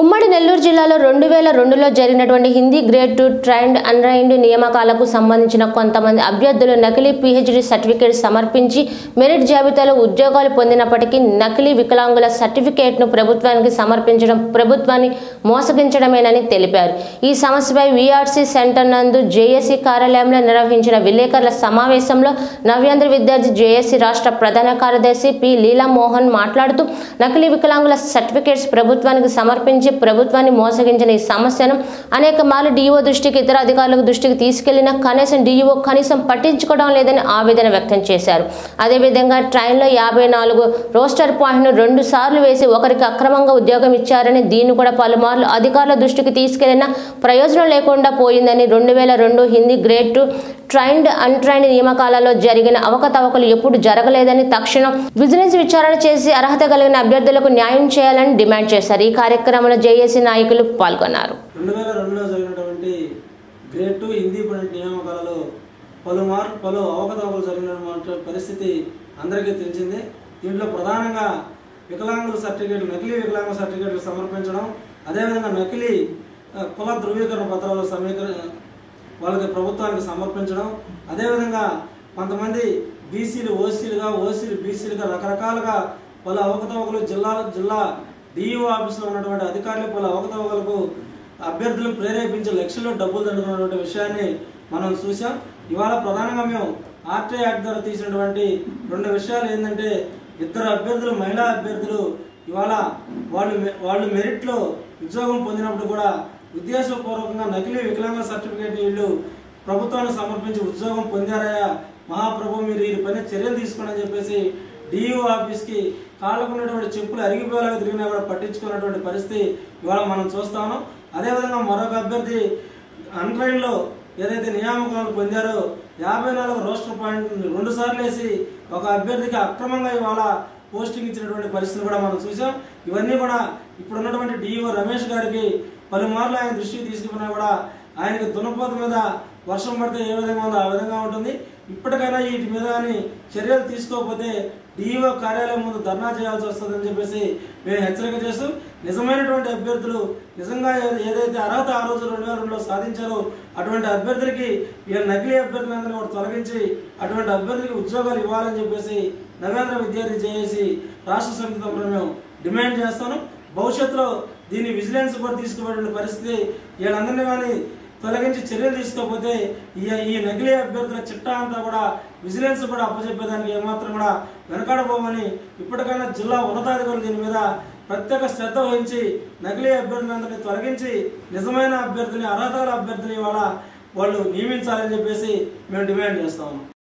ఉమ్మడి నెల్లూరు జిల్లాలో 2002లో జరిగినటువంటి హిందీ గ్రేడ్ 2 ట్రైన్డ్ అన్రైన్డ్ నియమకాలకు సంబంధించిన కొంతమంది అభ్యర్థులు నకిలీ పిహెచ్డి సర్టిఫికేట్ సమర్పించి మెరిట్ జాబితాలో ఉద్యోగాలు పొందినప్పటికీ నకిలీ వికలాంగుల సర్టిఫికేట్ ను ప్రభుత్వానికి సమర్పించడం ప్రభుత్వాన్ని మోసగించడమేనని తెలిపారు. ఈ సమస్యపై వీఆర్సీ సెంటర్ నందు జేఏసీ కార్యాలయంలో నిర్వహించిన విలేకరుల సమావేశంలో నవ్యాంధ్ర విద్యార్థి జేఏసీ రాష్ట్ర ప్రధాన కార్యదర్శి పి లీలామోహన్ మాట్లాడుతూ నకిలీ వికలాంగుల సర్టిఫికేట్స్ ప్రభుత్వానికి సమర్పించి ప్రభుత్వాన్ని మోసగించిన ఈ సమస్యను అనేక మార్లు డీఓ దృష్టికి ఇతర అధికారుల దృష్టికి తీసుకెళ్లిన డీఓ కనీసం పట్టించుకోవడం లేదని ఆవేదన వ్యక్తం చేశారు. అదేవిధంగా ట్రైన్లో 54 రోస్టర్ పాయింట్ను 2 సార్లు వేసి ఒకరికి అక్రమంగా ఉద్యోగం ఇచ్చారని, దీన్ని కూడా పలుమార్లు అధికారుల దృష్టికి తీసుకెళ్లిన ప్రయోజనం లేకుండా పోయిందని, 2002 హిందీ గ్రేడ్ 2 ట్రైన్డ్ అన్ట్రైన్డ్ నియమకాలలో జరిగిన అవకతవకలు ఎప్పుడు జరగలేదని, తక్షణం విజిలెన్స్ విచారణ చేసి అర్హత కలిగిన అభ్యర్థులకు న్యాయం చేయాలని డిమాండ్ చేశారు. ఈ కార్యక్రమం జేఏసీ నాయకులు పాల్గొన్నారు. 2002లో జరిగినటువంటి గ్రేడ్ 2 హిందీ నియామకాలలో పలు అవకతవకలు జరిగినటువంటి పరిస్థితి అందరికీ తెలిసిందే. దీంట్లో ప్రధానంగా వికలాంగుల సర్టిఫికేట్లు, నకిలీ వికలాంగుల సర్టిఫికేట్లు సమర్పించడం, అదేవిధంగా నకిలీ కుల ధృవీకరణ పత్రాలు వాళ్ళకి ప్రభుత్వానికి సమర్పించడం, అదేవిధంగా కొంతమంది బీసీలు ఓసీలుగా, ఓసీలు బీసీలుగా రకరకాలుగా పలు అవకతవకలు జిల్లా డిఈఓ ఆఫీసులో ఉన్నటువంటి అధికారులు పలు అవకతవకలకు అభ్యర్థులు ప్రేరేపించే లక్షల్లో డబ్బులు దండుతున్నటువంటి విషయాన్ని మనం చూసాం. ఇవాళ ప్రధానంగా మేము ఆర్టీఐ యాక్ట్ ద్వారా తీసినటువంటి 2 విషయాలు ఏంటంటే, ఇద్దరు అభ్యర్థులు, మహిళా అభ్యర్థులు ఇవాళ వాళ్ళు మెరిట్లో ఉద్యోగం పొందినప్పుడు కూడా ఉద్దేశపూర్వకంగా నకిలీ వికలాంగ సర్టిఫికేట్ వీళ్ళు ప్రభుత్వానికి సమర్పించి ఉద్యోగం పొందారయ్యా మహాప్రభు, మీరు వీరి పైన చర్యలు తీసుకోండి అని చెప్పేసి డిఈఓ ఆఫీస్కి కాళ్ళకు ఉన్నటువంటి చెప్పులు అరిగిపోయేలాగా తిరిగినా కూడా పట్టించుకున్నటువంటి పరిస్థితి ఇవాళ మనం చూస్తాము. అదేవిధంగా మరొక అభ్యర్థి అన్రైన్లో ఏదైతే నియామకాలు పొందారో 54 రోస్టర్ పాయింట్ 2 సార్లు వేసి ఒక అభ్యర్థికి అక్రమంగా ఇవాళ పోస్టింగ్ ఇచ్చినటువంటి పరిస్థితిని కూడా మనం చూసాం. ఇవన్నీ కూడా ఇప్పుడున్నటువంటి డిఈఓ రమేష్ గారికి పలుమార్లు ఆయన దృష్టికి తీసుకుపోయినా కూడా ఆయనకి దున్నపోత మీద వర్షం పడితే ఏ విధంగా ఉందో ఆ విధంగా ఉంటుంది. ఇప్పటికైనా వీటి మీద కానీ చర్యలు తీసుకోకపోతే డిఈఓ కార్యాలయం ముందు ధర్నా చేయాల్సి వస్తుందని చెప్పేసి మేము హెచ్చరిక చేస్తూ, నిజమైనటువంటి అభ్యర్థులు నిజంగా ఏదైతే అర్హత ఆ రోజు 2002లో సాధించారో అటువంటి అభ్యర్థులకి వీళ్ళ నకిలీ అభ్యర్థులందరినీ కూడా తొలగించి అటువంటి అభ్యర్థులకి ఉద్యోగాలు ఇవ్వాలని చెప్పేసి నవ్యాంధ్ర విద్యార్థి జేఏసీ రాష్ట్ర సమితి తరపున మేము డిమాండ్ చేస్తాను. భవిష్యత్తులో దీన్ని విజిలెన్స్ కూడా తీసుకుపోయేటువంటి పరిస్థితి, వీళ్ళందరినీ కానీ తొలగించి చర్యలు తీసుకోకపోతే ఈ నకిలీ అభ్యర్థుల చిట్టా అంతా కూడా విజిలెన్స్ కూడా అప్పచెప్పేదానికి ఏమాత్రం కూడా వెనకాడబోమని ఇప్పటికైనా జిల్లా ఉన్నతాధికారులు దీని మీద ప్రత్యేక శ్రద్ధ వహించి నకిలీ అభ్యర్థులందరినీ తొలగించి నిజమైన అభ్యర్థుల్ని, అర్హత గల అభ్యర్థుల్ని ఇవాళ వాళ్ళు నియమించాలని చెప్పేసి మేము డిమాండ్ చేస్తాము.